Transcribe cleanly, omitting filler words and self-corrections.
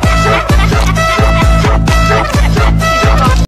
Oh.